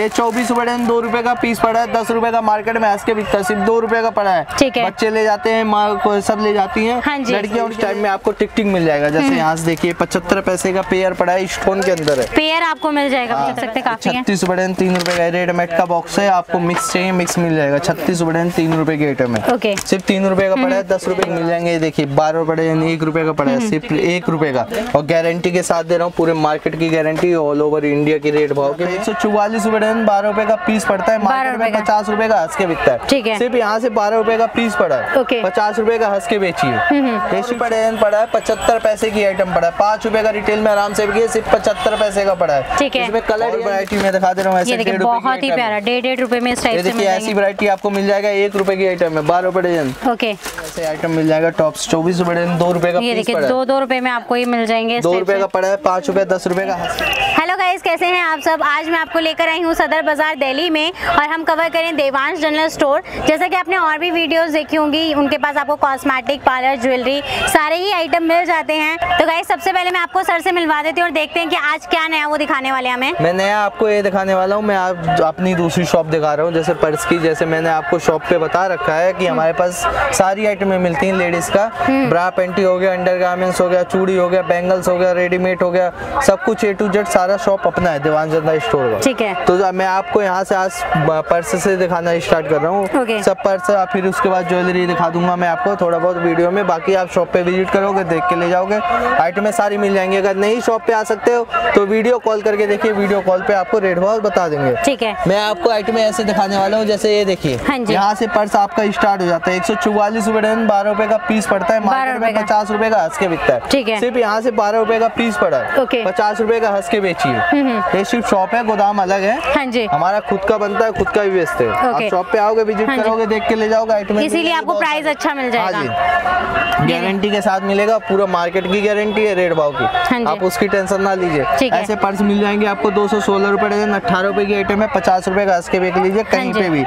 ये 24 ₹2 का पीस पड़ा है, 10 रुपए का मार्केट में आज के बिकता है, सिर्फ 2 रुपए का पड़ा है। ठीक है, बच्चे ले जाते हैं, माँ सब ले जाती हैं। हाँ, लड़कियाँ उस टाइम में आपको टिक टिक मिल जाएगा। जैसे यहाँ से देखिए 75 पैसे का पेयर पड़ा है, स्टोन के अंदर है, पेयर आपको मिल जाएगा। हाँ, 36 ₹3 का रेडीमेड का बॉक्स है, आपको मिक्स चाहिए मिक्स मिल जाएगा। 36 ₹3 के आइटम है, सिर्फ 3 रुपए का पड़ा है, 10 रुपए मिल जाएंगे। ये देखिए 12 यानी 1 रुपए का पड़ा है, सिर्फ 1 रुपए का, और गारंटी के साथ दे रहा हूँ, पूरे मार्केट की गारंटी, ऑल ओवर इंडिया की रेट भाव के। 144 ₹12 का पीस पड़ता है, मार्केट में 50 रुपए का हंस के बिकता है। ठीक है, सिर्फ यहाँ से 12 रुपए का पीस पड़ा है, 50 रुपए का हंस के बेचिए। पड़ा है 75 पैसे की आइटम पड़ा है, 5 रुपए का रिटेल में आराम से बिके, सिर्फ 75 पैसे का पड़ा है। ठीक है, इसमें कलर वैरायटी में दिखा दे रहा हूँ, बहुत ही प्यारा, 1.5 रुपए में ऐसी वैरायटी आपको मिल जाएगा। 1 रुपए की आइटम है, 12 रुपए डजन ऐसे आइटम मिल जाएगा। टॉप्स 24 ₹2 का, 2 रुपए में आपको ये मिल जाएंगे, 2 रुपए का पड़ा है, 5 रुपए, 10 रुपए का। हेलो गाइस, कैसे हैं आप सब? आज मैं आपको लेकर आई हूँ सदर बाजार दिल्ली में, और हम कवर करें देवांश जनरल स्टोर। जैसा कि आपने और भी वीडियोस देखी होंगी, उनके पास आपको कॉस्मेटिक, पार्लर, ज्वेलरी सारे ही आइटम मिल जाते हैं। तो गाइस, सबसे पहले मैं आपको सर से मिलवा देती हूँ और देखते हैं कि आज क्या नया वो दिखाने वाले हमें। मैं नया आपको ये दिखाने वाला हूँ, मैं आप अपनी दूसरी शॉप दिखा रहा हूँ, जैसे पर्स की। जैसे मैंने आपको शॉप पे बता रखा है कि हमारे पास सारी आइटमें मिलती हैं लेडीज का, ब्रा पेंटी हो गया, अंडरगारमेंट्स हो गया, चूड़ी हो गया, बैंगल्स हो गया, रेडीमेड हो गया, सब कुछ A to Z सारा शॉप अपना है देवांश जनरल स्टोर का। ठीक है, तो मैं आपको यहाँ से आज पर्स से दिखाना स्टार्ट कर रहा हूँ। सब पर्स, फिर उसके बाद ज्वेलरी दिखा दूंगा मैं आपको थोड़ा बहुत वीडियो में। बाकी आप शॉप पे विजिट करोगे, देख के ले जाओगे, आइटमें सारी मिल जाएंगी। अगर नहीं शॉप पे आ सकते हो तो वीडियो कॉल करके देखिए, वीडियो कॉल पे आपको रेट भाव बता देंगे। ठीक है, मैं आपको आइटमें ऐसे दिखाने वाला हूँ, जैसे ये देखिए यहाँ से पर्स आपका स्टार्ट हो जाता है। 144 ₹12 का पीस पड़ता है, मार्केट में 50 रुपए का हंस के बिकता है। ठीक है, सिर्फ यहाँ से 12 रुपए का पीस पड़ा है, 50 रुपए का हंस के बेचिए। ये सिर्फ शॉप है, गोदाम अलग है। हाँ जी, हमारा खुद का बनता है, खुद का भी बेचते हैं। आप शॉप पे आओगे, विजिट करोगे, देख के ले जाओगे आइटम, इसीलिए आपको प्राइस अच्छा मिल जाएगा। हाँ जी, गारंटी के साथ मिलेगा, पूरा मार्केट की गारंटी है रेट भाव की। हाँ जी, आप उसकी टेंशन ना लीजिए। ऐसे पर्स मिल जाएंगे आपको 216 रुपए डजन, 18 रुपए की आइटम है, 50 रुपए का हंस के बेच लीजिए कहीं पे भी।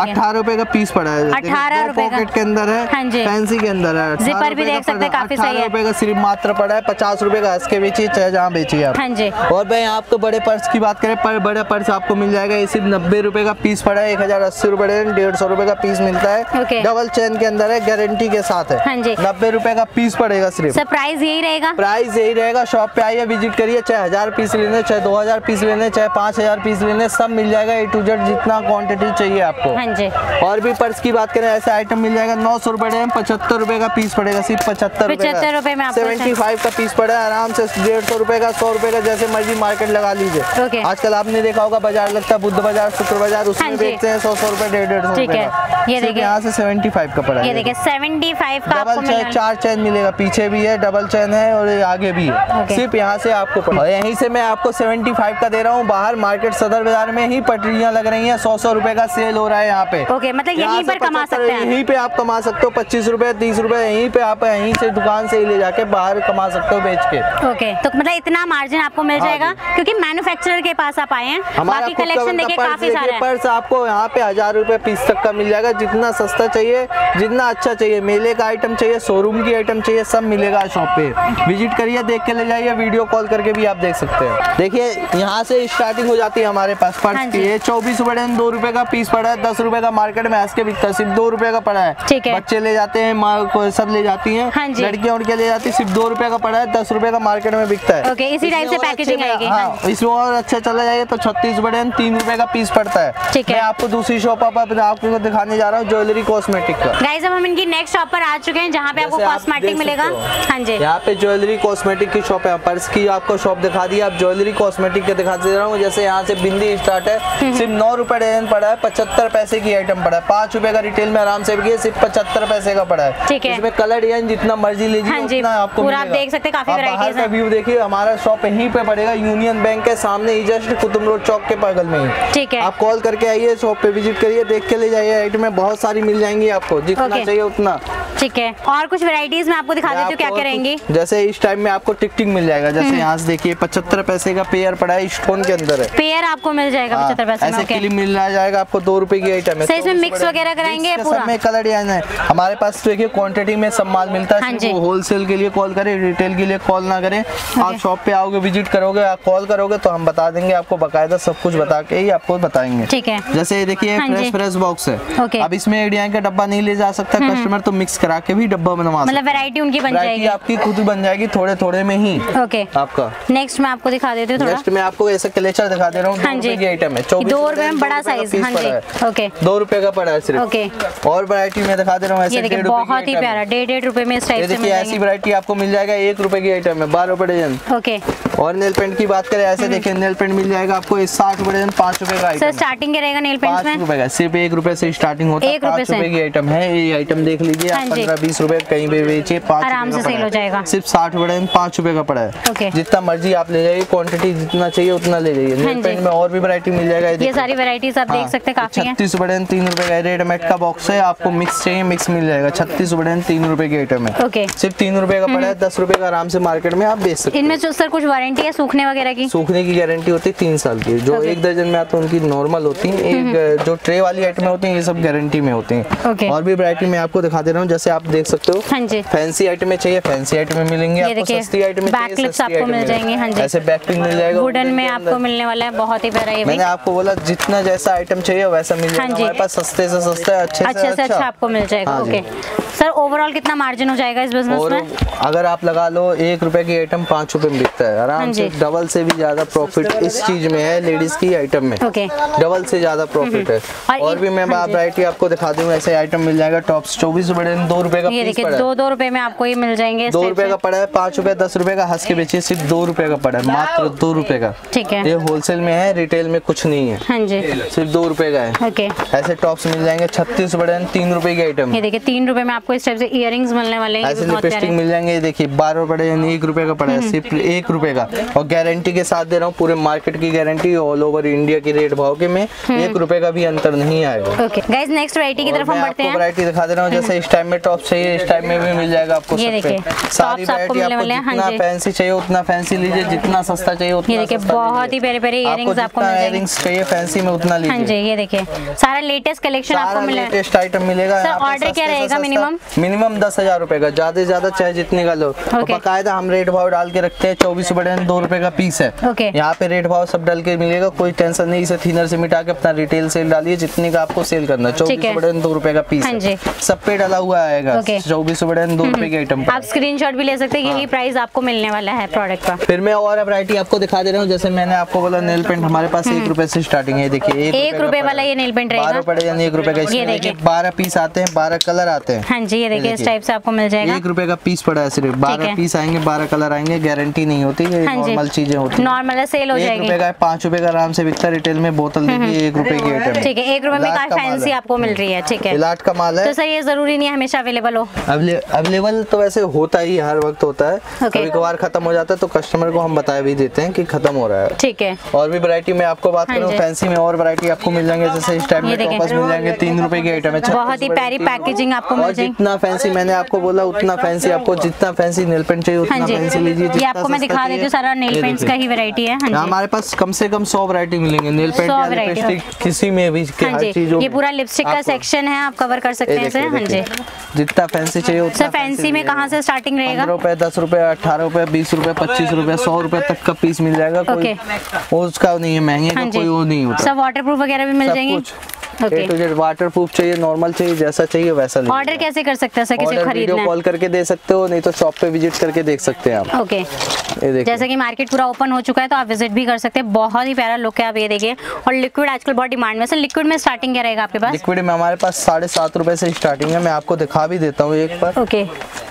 18 रुपए का पीस पड़ा है, 18 रुपए पॉकेट के अंदर है, फैंसी के अंदर है, जिपर भी देख सकते हैं, काफी सही है। 18 रुपए का सिर्फ मात्र पड़ा है, 50 रुपए का हंस के बेचिए, चाहे जहाँ बेचिए आप। और भाई आपको बड़े पर्स की बात करें, पर बड़े पर्स आपको मिल जाएगा, ये सिर्फ 90 रुपए का पीस पड़ा है, 1080 रुपए, 150 रुपए का पीस मिलता है। डबल चेन के अंदर है, गारंटी के साथ है। हाँ, 90 रुपए का पीस पड़ेगा, सिर्फ प्राइस यही रहेगा, प्राइस यही रहेगा। शॉप पे आइए, विजिट करिए, चाहे 1000 पीस लेने, चाहे 2000 पीस लेने, चाहे 5000 पीस लेने, सब मिल जाएगा। A to Z जितना क्वान्टिटी चाहिए आपको। हाँ जी, और भी पर्स की बात करें, ऐसा आइटम मिल जाएगा 900 रुपए डजन, 75 रुपए का पीस पड़ेगा, सिर्फ 75 रुपए में। 75 का पीस पड़ा है, आराम से 150 रुपए का, 100 रुपए का, जैसे मर्जी मार्केट लगा लीजिए। आजकल आपने देखा होगा बाजार लगता है, बुद्ध बाजार, शुक्र बाजार, उसमें बेचते हैं 100 रुपए, 150 रुपए। ठीक है, ये देखिए यहाँ से 75 का पड़ा है, ये देखिए 75 का। डबल चैन, 4 चैन मिलेगा, पीछे भी है, डबल चैन है और आगे भी है, सिर्फ यहाँ से आपको पड़ा। यहीं से मैं आपको 75 का दे रहा हूँ, बाहर मार्केट सदर बाजार में ही पटरियाँ लग रही है, 100-100 रुपए का सेल हो रहा है यहाँ पे। ओके, मतलब यहीं पर कमा सकते हैं, यहीं पे आप कमा सकते हो 25 रुपए, 30 रुपए, यहीं पे आप यहीं से दुकान से ले जाके बाहर कमा सकते हो बेच के। ओके, तो मतलब इतना मार्जिन आपको मिल जाएगा क्योंकि मैन्युफैक्चरर के पास आप आए हैं। बाकी कलेक्शन देखिए काफी सारा है। पर्स आपको यहाँ पे 1000 रुपए पीस तक का मिल जाएगा, जितना सस्ता चाहिए, जितना अच्छा चाहिए, मेले का आइटम चाहिए, शोरूम की आइटम चाहिए, सब मिलेगा शॉप पे। विजिट करिए, देख के ले जाइए, वीडियो कॉल करके भी आप देख सकते हैं। देखिए यहाँ से स्टार्टिंग हो जाती है हमारे पास पर्स की। 24 ₹2 का पीस पड़ा है, 10 रुपए का मार्केट में आज के बिकता है, सिर्फ 2 रुपए का पड़ा है। ठीक है, बच्चे ले जाते हैं, माँ सब ले जाती है, लड़कियाँ उड़के ले जाती है, सिर्फ 2 रुपए का पड़ा है, 10 रुपए का मार्केट में बिकता है। इसी टाइप से पैकेजिंग आएगी। हाँ, इसमें और अच्छा चला जाएगा तो 36 ₹3 का पीस पड़ता है। ठीक है, मैं आपको दूसरी शॉप पर आपको दिखाने जा रहा हूँ, ज्वेलरी कॉस्मेटिक का। गाइस, अब हम इनकी नेक्स्ट शॉप पर आ चुके हैं, जहाँ पे आपको कॉस्मेटिक मिलेगा। हाँ जी, यहाँ पे ज्वेलरी कॉस्मेटिक की शॉप है। पर्स की आपको शॉप दिखा दी, आप ज्वेलरी कॉस्मेटिक के दिखा दे रहा हूँ। जैसे यहाँ से बिंदी स्टार्ट है, सिर्फ 9 रुपए डजन पड़ा है, 75 पैसे की आइटम पड़ा है, 5 रुपए का रिटेल में आराम से बिके, सिर्फ 75 पैसे का पड़ा है। ठीक है, इसमें कलर डिजाइन जितना मर्जी लीजिए, आपको आप देख सकते हैं, काफी वैरायटीज है। व्यू देखिए, हमारा शॉप यहीं पे पड़ेगा, यूनियन बैंक के सामने ही, जस्ट कुतुब रोड चौक के बगल में ही। ठीक है, आप कॉल करके आइए, शॉप पे विजिट करिए, देख के ले जाइए आइटम, इसमें बहुत सारी मिल जाएंगी आपको, जितना चाहिए उतना। ठीक है, और कुछ वैरायटीज में आपको दिखा देती हूँ क्या क्या रहेंगी। जैसे इस टाइप में आपको टिकटिक मिल जाएगा, जैसे यहाँ से देखिए 75 पैसे का पेयर पड़ा है, स्टोन के अंदर है, पेयर आपको मिल जाएगा 75 पैसे में। ऐसे क्लिप मिल जाएगा आपको 2 रुपए की आइटम है, इसमें मिक्स वगैरह कराएंगे पूरा, में कलर डिजाइन है। हमारे पास देखिए क्वांटिटी में सब माल मिलता है। होलसेल के लिए कॉल करें, रिटेल के लिए कॉल ना करें। आप शॉप पे आओगे, विजिट करोगे, कॉल करोगे तो हम बता देंगे आपको, बकायदा सब कुछ बता के ही आपको बताएंगे। ठीक है, जैसे देखिए फ्रेश फ्रेश बॉक्स है, अब इसमें एडिया का डब्बा नहीं ले जा सकता कस्टमर, तो मिक्स करा के भी डब्बा बनवा, मतलब वैरायटी उनकी बन जाएगी, आपकी खुद बन जाएगी थोड़े थोड़े में ही। ओके, आपका नेक्स्ट में आपको दिखा देती हूँ थोड़ा। नेक्स्ट में आपको ऐसा क्लेचर दिखा दे रहा हूँ, 2 रुपए में बड़ा साइज, 2 रुपए का पड़ा है सिर्फ। और वैरायटी में दिखा दे रहा हूँ, बहुत ही प्यारा, 1.5 रुपए में इस टाइप से ऐसी वैरायटी आपको मिल जाएगा। 1 रुपए की आइटम है, 12 रुपए डजन। ओके, और नेल पेंट की बात करें, ऐसे देखिए नेल पेंट मिल जाएगा आपको 60 रुपए डजन, 5 रुपए का आइटम। स्टार्टिंग रहेगा नेल पेंट में 5 रुपए का, सिर्फ 1 रुपए से स्टार्टिंग होता है, 5 रुपए की आइटम है। ये आइटम देख लीजिए आप, 15-20 रुपए कहीं भी बेचिए, 5 रुपए सिर्फ, 60 रुपए 5 रुपए का पड़ा है। जितना मर्जी आप ले जाइए, क्वांटिटी जितना चाहिए उतना ले जाइए। नेल पेंट में और भी वैरायटी मिल जाएगा, ये सारी वैरायटीज आप देख सकते हैं, काफी है। 36 रुपए 3 रुपए का रेडीमेड का बॉक्स है, आपको मिक्स चाहिए मिक्स मिल जाएगा। 36 रुपए 3 रुपए की आइटम है, सिर्फ 3 रुपए का पड़ा है, 10 रुपए का आराम से मार्केट में आप बेच सकते हैं। इनमें जो सर कुछ वारंटी है सूखने वगैरह की? सूखने की गारंटी होती है 3 साल की, जो एक दर्जन में आते हैं उनकी नॉर्मल होती है, एक जो ट्रे वाली आइटमें होती हैं ये सब गारंटी में होती हैं। और भी वैरायटी में आपको दिखा दे रहा हूँ, जैसे आप देख सकते हो फैंसी आइटमें चाहिए फैंसी आइटमें मिलेंगी आपको, सस्ती आइटमें बैक क्लिप्स आपको मिल जाएंगे, ऐसे बैक पिन मिल जाएगा, वुडन में आपको मिलने वाला है, बहुत ही प्यारा। ये मैंने आपको बोला जितना जैसा आइटम चाहिए वैसा मिल जाएगा हमारे पास, सस्ते से सस्ता अच्छे से अच्छा आपको मिल जाएगा। ओके सर, ओवरऑल कितना मार्जिन हो जाएगा इस बिजनेस में? अगर आप लगा लो 1 रुपए की आइटम 5 रुपए में बिकता है, आराम से डबल से भी ज्यादा प्रॉफिट इस चीज में है, लेडीज की आइटम में डबल से ज्यादा प्रॉफिट है। और भी मैं वैरायटी आपको दिखा दूँ, ऐसे आइटम मिल जाएगा टॉप्स 24 रुपए 2 रुपए का, ये देखिए 2-2 रुपए में आपको ये मिल जाएंगे, 2 रुपए का पड़ा है, 5 रुपए 10 रुपए का, हंस के बेचिए सिर्फ 2 रुपए का पड़ा है, मात्र 2 रुपए का। ठीक है, ये होलसेल में है, रिटेल में कुछ नहीं है, सिर्फ 2 रुपए का है। ऐसे टॉप्स मिल जाएंगे 36 रुपए 3 रुपए की आइटम, ये देखिए 3 रुपए में आपको इस टाइप से इयररिंग्स मिलने वाले हैं, ऐसे लिपस्टिक मिल जाएंगे, देखिए 12 रुपए यानी 1 रुपए का पड़ा है, सिर्फ 1 रुपए का, और गारंटी के साथ दे रहा हूँ, पूरे मार्केट की गारंटी, ऑल ओवर इंडिया की रेट भाव के में 1 रुपए का भी अंतर नहीं आएगा। ओके गाइस, नेक्स्ट वैरायटी की तरफ हम बढ़ते हैं, वैरायटी दिखा दे रहा हूँ, जैसे इस टाइम में टॉप चाहिए इस टाइम में भी मिल जाएगा आपको, सारी वैरायटी आपको जितना फैंसी चाहिए उतना फैंसी लीजिए, जितना सस्ता चाहिए उतना, ये देखिए बहुत ही प्यारे प्यारे इयररिंग्स आपको मिल जाएंगे, इयररिंग्स चाहिए फैंसी में उतना लीजिए। हां जी, ये देखिए सारा लेटेस्ट कलेक्शन आपको मिलेगा, लेटेस्ट आइटम मिलेगा। सर ऑर्डर क्या रहेगा मिनिमम? 10,000 रुपए का, ज्यादा से ज्यादा चाहे जितने का लो, बकायदा हम रेट भाव डाल के रखते हैं। 24 रुपए 2 रुपए का पीस है, यहाँ पे रेट भाव सब डाल के मिलेगा, कोई टेंशन नहीं। इसे थिनर से मिटा के अपना रिटेल सेल डालिए, जितने का आपको सेल करना है। 24 रुपए 2 रुपए का पीस है, सब पे डाला हुआ आएगा। 24 रुपए 2 रुपए के आइटम आप स्क्रीनशॉट भी ले सकते हैं, यही प्राइस आपको मिलने वाला है प्रोडक्ट का। फिर मैं और वैरायटी आपको दिखा दे रहा हूँ, जैसे मैंने आपको बोला नेल पेंट हमारे पास 1 रुपए से स्टार्टिंग है। देखिए 1 रुपए वाला ये नेल पेंट रहेगा, 1 रुपए का 12 पीस आते हैं, 12 कलर आते हैं। हाँ जी, ये देखिए इस टाइप से आपको मिल जाएगा। 1 रुपए का पीस पड़ा है, सिर्फ 12 पीस आएंगे, 12 कलर आएंगे, गारंटी नहीं होती, नॉर्मल चीजें होती, नॉर्मल सेल हो जाएगी। 1 रुपए का 5 रुपए का आराम से बिकता है। रिटेल में बोतल देखिए 1 रुपए की आइटम। ठीक है, 1 रुपए में काफी फैंसी आपको मिल रही है। ठीक है, इलाट का माल है। तो सर ये जरूरी नहीं है हमेशा अवेलेबल हो? अवेलेबल तो वैसे होता ही, हर वक्त होता है। कभी कभार खत्म हो जाता है तो कस्टमर को हम बता भी देते हैं कि खत्म हो रहा है। ठीक है, और भी वैरायटी में आपको बात करूं फैंसी में, और वैरायटी आपको मिल जाएंगे। जैसे इस टाइप में टॉपर्स मिल जाएंगे, 3 रुपए की आइटम है, बहुत ही प्यारी पैकेजिंग आपको मिल जाएगी। जितना फैंसी मैंने आपको बोला उतना फैंसी, आपको जितना फैंसी नेल पेंट चाहिए उतना फैंसी लीजिए। ये आपको मैं दिखा देती हूँ, सारा नेल पेंट्स का ही वैरायटी है। हमारे पास कम से कम 100 वैरायटी मिलेंगे नेल पेंट की, किसी में भी चीजों। ये पूरा लिपस्टिक का सेक्शन है, आप कवर कर सकते हैं इसे। हाँ जी, जितना फैंसी चाहिए उतना। फैंसी में कहाँ से स्टार्टिंग रहेगा? 15 रुपए 10 रुपए 18 रुपए 20 रुपए 25 रुपए 100 रुपए तक का पीस मिल जाएगा। कोई उसका नहीं है महंगे का, कोई वो नहीं होता। सब वाटरप्रूफ वगैरह भी मिल जाएंगे। वाटरप्रूफ चाहिए, नॉर्मल चाहिए, जैसा चाहिए वैसा। ऑर्डर कैसे कर सकते हैं सर? किसी खरीदना है कॉल करके दे सकते हो, नहीं तो शॉप पे विजिट करके देख सकते हैं आप। ओके, जैसे कि मार्केट पूरा ओपन हो चुका है तो आप विजिट भी कर सकते हैं। बहुत ही प्यारा लुक है, आप ये देखिए। और लिक्विड आजकल बहुत डिमांड में। सर लिक्विड में स्टार्टिंग क्या रहेगा आपके पास? लिक्विड में हमारे पास 7.5 रुपए से स्टार्टिंग है। मैं आपको दिखा भी देता हूँ एक बार। ओके,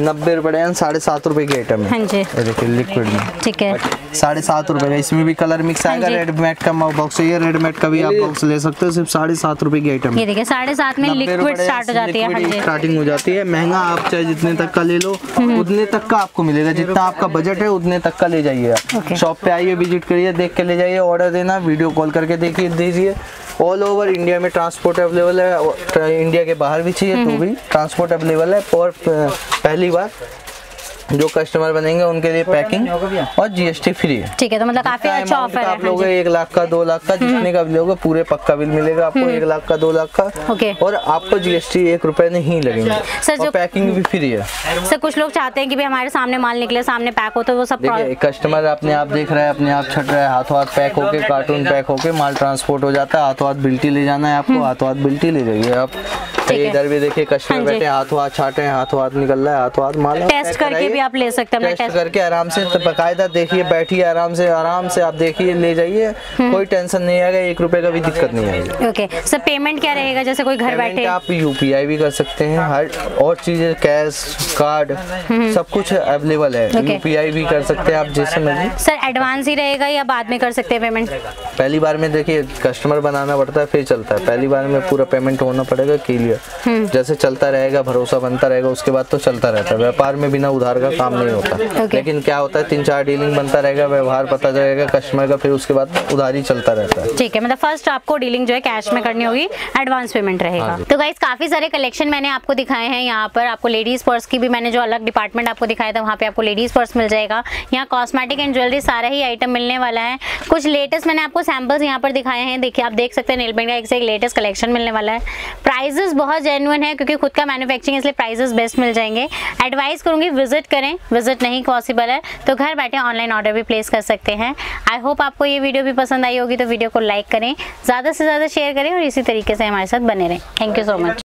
90 रुपए 7.5 रुपए की आइटम है। देखिए लिक्विड में। ठीक है, 7.5 रुपए का। इसमें भी कलर मिक्स आएगा। रेडमेड का बॉक्स है, रेडमेड का भी आप बॉक्स ले सकते हो। सिर्फ 7.5 रुपए की आइटम। ये देखिए 7.5 में लिक्विड स्टार्ट हो जाती है, स्टार्टिंग हो जाती है। महंगा आप चाहे जितने तक का ले लो उतने तक का आपको मिलेगा। जितना आपका बजट है उतने तक का ले जाइए। शॉप पे आइए, विजिट करिए, देख के ले जाइए, ऑर्डर देना, वीडियो कॉल करके देखिए दीजिए। ऑल ओवर इंडिया में ट्रांसपोर्ट अवेलेबल है और इंडिया के बाहर भी चाहिए तो भी ट्रांसपोर्ट अवेलेबल है। और पहली बार जो कस्टमर बनेंगे उनके लिए पैकिंग और जीएसटी फ्री है। ठीक है, तो मतलब काफी अच्छा ऑफर है। आप लोग 1 लाख का 2 लाख का जितने का भी लोगे पूरे पक्का बिल मिलेगा आपको 1 लाख का 2 लाख का। और आपको जीएसटी 1 रुपए नहीं लगेगा सर, पैकिंग भी फ्री है सर। कुछ लोग चाहते हैं कि भी हमारे सामने माल निकले, सामने पैक हो, तो वो सब कस्टमर अपने आप देख रहा है, अपने आप छट रहा है, हाथों हाथ पैक होके कार्टून पैक होके माल ट्रांसपोर्ट हो जाता है। हाथों हाथ बिल्टी ले जाना है आपको, हाथों हाथ बिल्टी ले जाइए आप। इधर भी देखिए कस्टमर बैठे हाथों हाथ छाटे हैं, हाथों हाथ निकल रहा है, हाथों हाथ माल टेस्ट करके भी आप ले सकते हैं। टेस्ट करके आराम से बकायदा देखिए, बैठिए आराम से आप देखिए, ले जाइए, कोई टेंशन नहीं आएगा, 1 रुपए का भी दिक्कत नहीं आएगी। ओके सर, पेमेंट क्या रहेगा? जैसे कोई घर बैठे आप यूपीआई भी कर सकते हैं, हर और चीजें कैश कार्ड सब कुछ अवेलेबल है, यूपीआई भी कर सकते हैं आप। जैसे मर्जी सर, एडवांस ही रहेगा या बाद में कर सकते हैं पेमेंट? पहली बार में देखिए कस्टमर बनाना पड़ता है फिर चलता है, पहली बार में पूरा पेमेंट होना पड़ेगा क्लियर। जैसे चलता रहेगा, भरोसा बनता रहेगा, उसके बाद तो चलता रहता है। व्यापार में बिना उधार का काम नहीं होता। लेकिन क्या होता है 3-4 डीलिंग बनता रहेगा, व्यवहार पता जाएगा कस्टमर का, फिर उसके बाद उधारी चलता रहता है। ठीक है, मतलब फर्स्ट आपको डीलिंग जो है कैश में करनी होगी, एडवांस पेमेंट रहेगा। तो गाइस काफी सारे कलेक्शन मैंने आपको दिखाए हैं। यहाँ पर आपको लेडीज पर्स की भी मैंने जो अलग डिपार्टमेंट आपको दिखाया था वहाँ पे आपको लेडीज पर्स मिल जाएगा। यहाँ कॉस्मेटिक एंड ज्वेलरी सारा ही आइटम मिलने वाला है। कुछ लेटेस्ट मैंने आपको सैम्पल्स यहाँ पर दिखाए हैं, देखिए आप देख सकते हैं नेल पेंट का एक से एक लेटेस्ट कलेक्शन मिलने वाला है। प्राइजेस बहुत जेन्युइन है क्योंकि खुद का मैन्युफैक्चरिंग, इसलिए प्राइजेस बेस्ट मिल जाएंगे। एडवाइस करूंगी विजिट करें, विजिट नहीं पॉसिबल है तो घर बैठे ऑनलाइन ऑर्डर भी प्लेस कर सकते हैं। आई होप आपको ये वीडियो भी पसंद आई होगी, तो वीडियो को लाइक करें, ज़्यादा से ज़्यादा शेयर करें और इसी तरीके से हमारे साथ बने रहें। Thank you so much.